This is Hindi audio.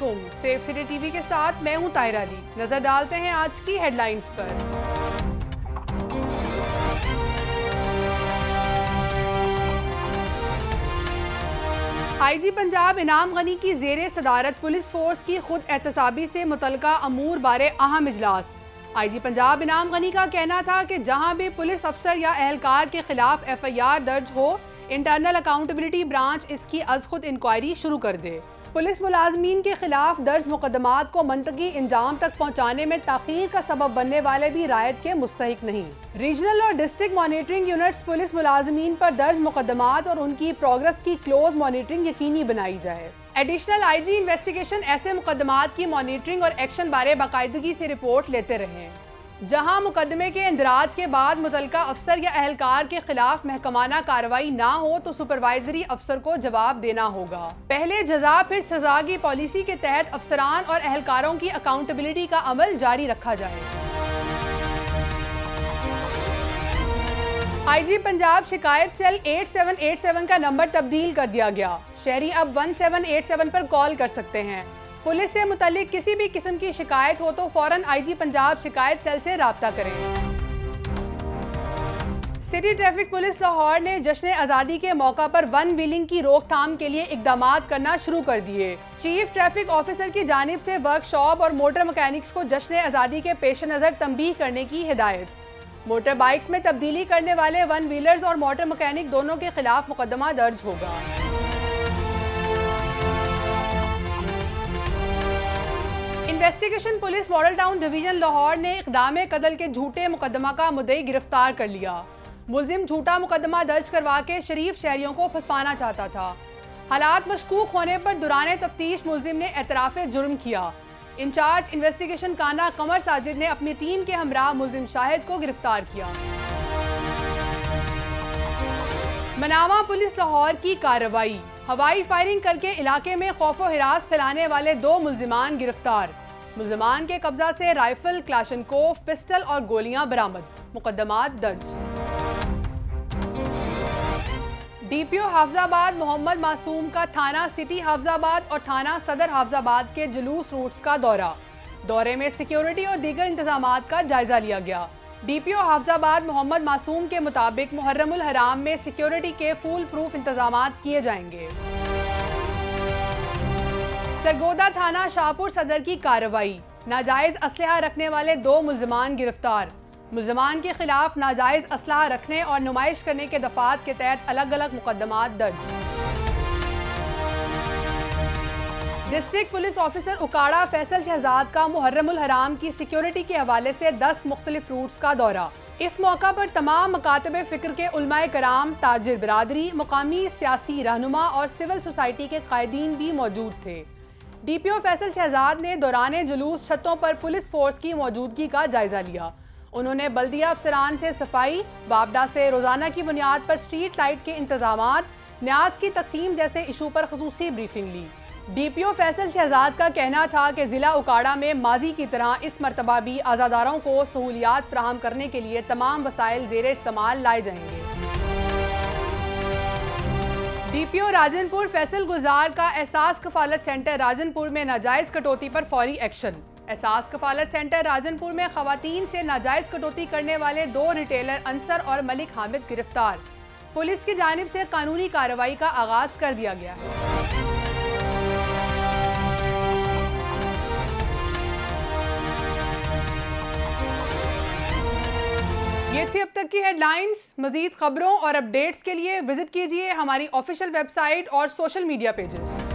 वालेकुम, सेफ सिटी टीवी के साथ मैं हूं ताहिरा अली। नजर डालते हैं आज की हेडलाइंस पर। आईजी पंजाब इनाम गनी की जेरे सदारत पुलिस फोर्स की खुद एहतसाबी से मुतलका अमूर बारे अहम इजलास। आईजी पंजाब इनाम गनी का कहना था कि जहां भी पुलिस अफसर या एहलकार के खिलाफ FIR दर्ज हो, इंटरनल अकाउंटेबिलिटी ब्रांच इसकी अज खुद इंक्वायरी शुरू कर दे। पुलिस मुलाजमीन के खिलाफ दर्ज मुकदमात को मनतकी इंजाम तक पहुँचाने में ताखीर का सबब बनने वाले भी रायत के मुस्तहिक नहीं। रीजनल और डिस्ट्रिक्ट मॉनिटरिंग यूनिट्स पुलिस मुलाजमीन पर दर्ज मुकदमात और उनकी प्रोग्रेस की क्लोज मॉनिटरिंग यकीनी बनाई जाए। एडिशनल IG इन्वेस्टिगेशन ऐसे मुकदमात की मॉनिटरिंग और एक्शन बारे बाकायदगी से रिपोर्ट लेते रहें। जहां मुकदमे के इंदराज के बाद मुतलका अफसर या एहलकार के खिलाफ महकमाना कार्रवाई ना हो तो सुपरवाइजरी अफसर को जवाब देना होगा। पहले जजा फिर सजा की पॉलिसी के तहत अफसरान और एहलकारों की अकाउंटेबिलिटी का अमल जारी रखा जाए। IG पंजाब शिकायत सेल 8787 का नंबर तब्दील कर दिया गया। शहरी अब 1787 पर कॉल कर सकते हैं। पुलिस से मुतालिक किसी भी किस्म की शिकायत हो तो फौरन IG पंजाब शिकायत सेल से राब्ता करें। सिटी ट्रैफिक पुलिस लाहौर ने जश्न आज़ादी के मौका पर वन व्हीलिंग की रोकथाम के लिए इकदाम करना शुरू कर दिए। चीफ ट्रैफिक ऑफिसर की जानिब से वर्कशॉप और मोटर मकैनिक्स को जश्न आज़ादी के पेश नज़र तंबीह करने की हिदायत। मोटर बाइक्स में तब्दीली करने वाले वन व्हीलर्स और मोटर मकैनिक दोनों के खिलाफ मुकदमा दर्ज होगा। Investigation police model town division Lahore ने इक़दामे कत्ल के झूठे मुकदमा का मुद्दई गिरफ्तार कर लिया। मुलजिम झूठा मुकदमा दर्ज करवा के शरीफ शहरियों को फंसवाना चाहता था। हालात मशकूक होने पर दुराने तफ्तीश मुलजिम ने एतराफ़े जुर्म किया। इंचार्ज इन्वेस्टिगेशन काना कमर साजिद ने अपनी टीम के हमरा मुलजिम शाहिद को गिरफ्तार किया। मनावा पुलिस लाहौर की कार्रवाई, हवाई फायरिंग करके इलाके में खौफ और हिरास फैलाने वाले 2 मुलजिमान गिरफ्तार। मुलजमान के कब्जा से राइफल, क्लाशनकोव, पिस्टल और गोलियां बरामद। मुकदमात दर्ज। DPO हाफिजाबाद मोहम्मद मासूम का थाना सिटी हाफिजाबाद और थाना सदर हाफिजाबाद के जुलूस रूट्स का दौरा। दौरे में सिक्योरिटी और दीगर इंतजामात का जायजा लिया गया। DPO हाफिजाबाद मोहम्मद मासूम के मुताबिक मुहर्रम उल हराम में सिक्योरिटी के फूल प्रूफ इंतजामात किए जाएंगे। सरगोधा थाना शाहपुर सदर की कार्रवाई, नाजायज असलहा रखने वाले 2 मुलजमान गिरफ्तार। मुलजमान के खिलाफ नाजायज असलहा रखने और नुमाइश करने के दफात के तहत अलग अलग मुकदमात दर्ज। District police officer Okara Faisal Shahzad का मुहर्रम उल हराम की सिक्योरिटी के हवाले से 10 मुख्तलिफ रूट्स का दौरा। इस मौका पर तमाम मकातब फ़िक्र के उलमाए कराम, ताजिर बरादरी, मकामी सियासी रहनुमा और सिविल सोसाइटी के कायदीन भी मौजूद थे। DPO फैसल शहजाद ने दौरान जुलूस छतों पर पुलिस फोर्स की मौजूदगी का जायजा लिया। उन्होंने बल्दिया अफसरान से सफाई, वापदा से रोज़ाना की बुनियाद पर स्ट्रीट लाइट के इंतजामात, न्याज की तकसीम जैसे इशू पर खसूसी ब्रीफिंग ली। DPO फैसल शहजाद का कहना था कि ज़िला ओकाड़ा में माजी की तरह इस मरतबा भी आज़ादारों को सहूलियात फराहम करने के लिए तमाम वसाइल ज़ेरे इस्तेमाल लाए जाएंगे। DPO राजनपुर फैसल गुजार का एहसास कफालत सेंटर राजनपुर में नाजायज़ कटौती पर फौरी एक्शन। एहसास कफालत सेंटर राजनपुर में खवातीन से नाजायज़ कटौती करने वाले 2 रिटेलर अंसर और मलिक हामिद गिरफ्तार। पुलिस की जानिब से कानूनी कार्रवाई का आगाज़ कर दिया गया है। ये थी अब तक की हेडलाइंस। मज़ीद खबरों और अपडेट्स के लिए विजिट कीजिए हमारी ऑफिशियल वेबसाइट और सोशल मीडिया पेजेस।